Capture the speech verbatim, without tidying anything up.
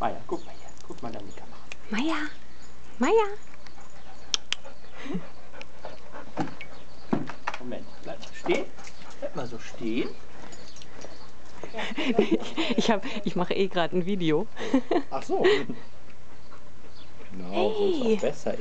Maja, guck mal hier. Guck mal da in die Kamera. Maja. Maja. Moment, bleib mal stehen. Bleib mal so stehen. Ich, ich, hab, ich mache eh gerade ein Video. Ach so. Genau, so ist auch besser.